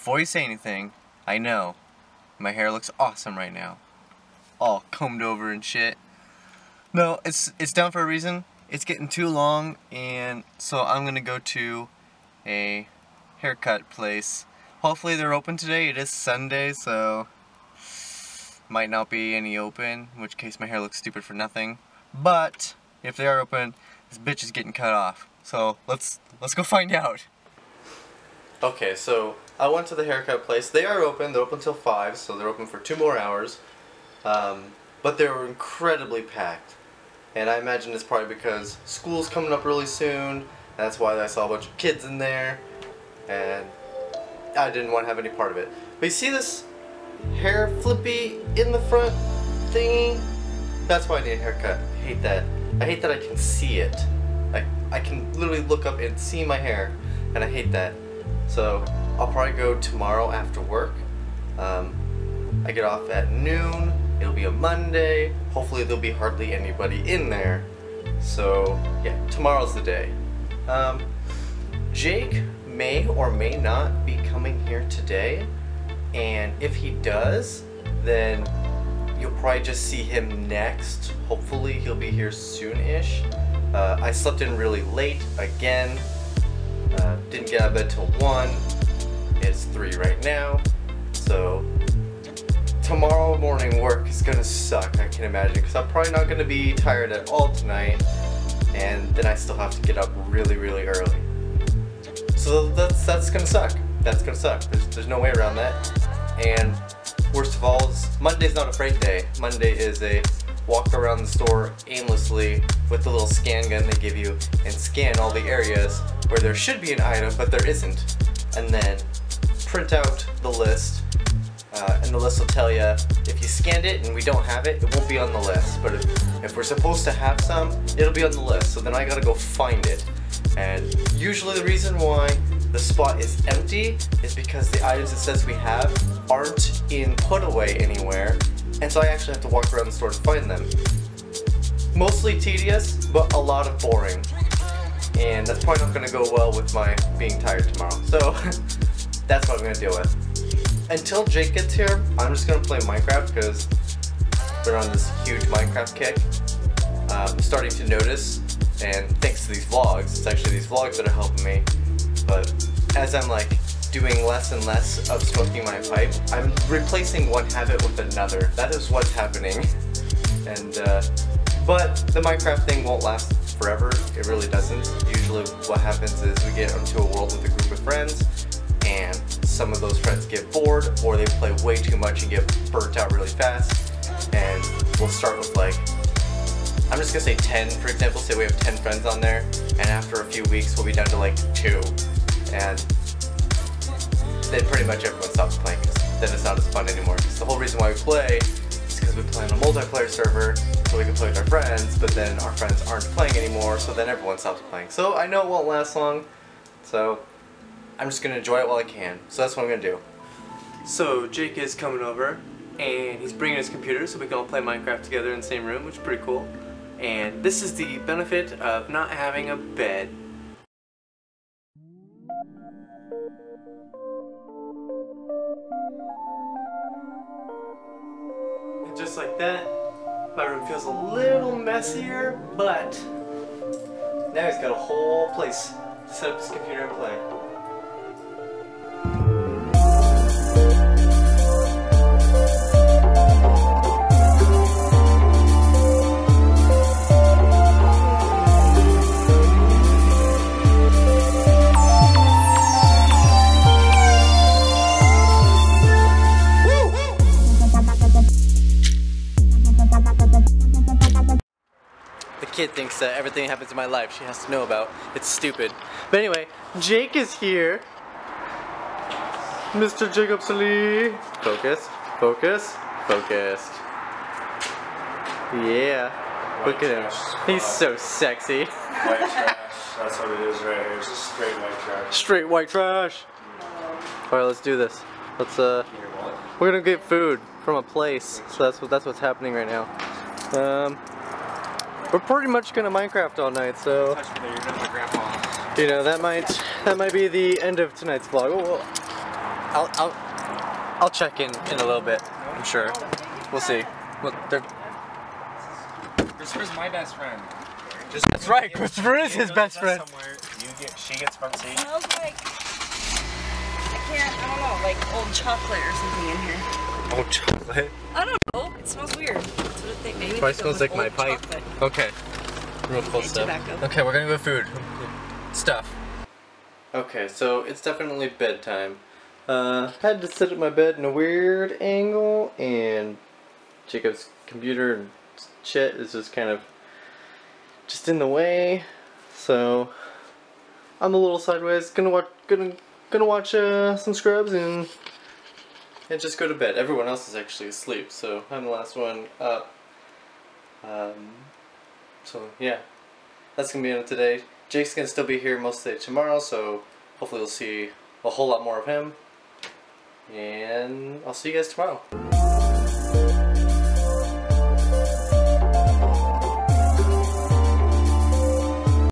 Before you say anything, I know, my hair looks awesome right now. All combed over and shit. No, it's down for a reason. It's getting too long, and so I'm gonna go to a haircut place. Hopefully they're open today. It is Sunday, so might not be any open, in which case my hair looks stupid for nothing. But if they are open, this bitch is getting cut off. So let's go find out. Okay, so I went to the haircut place. They are open. They're open till 5, so they're open for 2 more hours. But they were incredibly packed. And I imagine it's probably because school's coming up really soon. That's why I saw a bunch of kids in there. And I didn't want to have any part of it. But you see this hair flippy in the front thingy? That's why I need a haircut. I hate that. I hate that I can see it. I can literally look up and see my hair. And I hate that. So I'll probably go tomorrow after work. I get off at noon. It'll be a Monday. Hopefully there'll be hardly anybody in there. So yeah, tomorrow's the day. Jake may or may not be coming here today, and if he does, then you'll probably just see him next. Hopefully he'll be here soon-ish. I slept in really late again. Didn't get out of bed till 1. It's 3 right now. So tomorrow morning work is gonna suck, I can imagine, because I'm probably not gonna be tired at all tonight, and then I still have to get up really, really early. So that's gonna suck. That's gonna suck. There's no way around that. And worst of all, Monday's not a freight day. Monday is a walk around the store aimlessly with the little scan gun they give you and scan all the areas where there should be an item but there isn't, and then print out the list. And the list will tell you, if you scanned it and we don't have it, it won't be on the list. But if we're supposed to have some, it'll be on the list. So then I gotta go find it. And usually the reason why the spot is empty is because the items it says we have aren't in put away anywhere. And so I actually have to walk around the store to find them. Mostly tedious, but a lot of boring. And that's probably not gonna go well with my being tired tomorrow. So that's what I'm gonna deal with. Until Jake gets here, I'm just gonna play Minecraft because we're on this huge Minecraft kick. I'm starting to notice, and thanks to these vlogs, it's actually these vlogs that are helping me, but as I'm like doing less and less of smoking my pipe, I'm replacing one habit with another. That is what's happening. And but the Minecraft thing won't last forever. It really doesn't. Usually what happens is we get into a world with a group of friends, and some of those friends get bored, or they play way too much and get burnt out really fast. And we'll start with, like, I'm just gonna say 10, for example. Say we have 10 friends on there, and after a few weeks we'll be down to like 2, and then pretty much everyone stops playing because then it's not as fun anymore. Because the whole reason why we play is because we play on a multiplayer server so we can play with our friends, but then our friends aren't playing anymore, so then everyone stops playing. So I know it won't last long, so I'm just gonna enjoy it while I can. So that's what I'm gonna do. So Jake is coming over, and he's bringing his computer so we can all play Minecraft together in the same room, which is pretty cool. And this is the benefit of not having a bed. And just like that, my room feels a little messier, but now he's got a whole place to set up his computer and play. Kid thinks that everything that happens in my life she has to know about. It's stupid. But anyway, Jake is here. Mr. Jacobs Lee. Focus, focus, focused. Yeah. White look at him. Spot. He's so sexy. White trash. That's what it is right here. It's just straight white trash. Straight white trash. Alright, let's do this. Let's we're gonna get food from a place. So that's what's happening right now. We're pretty much gonna Minecraft all night, so you know that might be the end of tonight's vlog. Oh, I'll check in a little bit. I'm sure. We'll see. Look, they're. Christopher's my best friend. Just that's right. Christopher is his best friend. She gets front seat. It smells like I don't know, like old chocolate or something in here. Old chocolate? I don't know. It smells weird. That's what I think. Maybe it probably smells like my pipe. Chocolate. Okay. Real cool stuff. Tobacco. Okay, we're gonna go food stuff. Okay, so it's definitely bedtime. Had to sit at my bed in a weird angle, and Jacob's computer and shit is just kind of just in the way. So I'm a little sideways. Gonna watch some Scrubs and just go to bed. Everyone else is actually asleep, so I'm the last one up. So yeah, that's gonna be it today. Jake's gonna still be here most of the day tomorrow, so hopefully we'll see a whole lot more of him. And I'll see you guys tomorrow.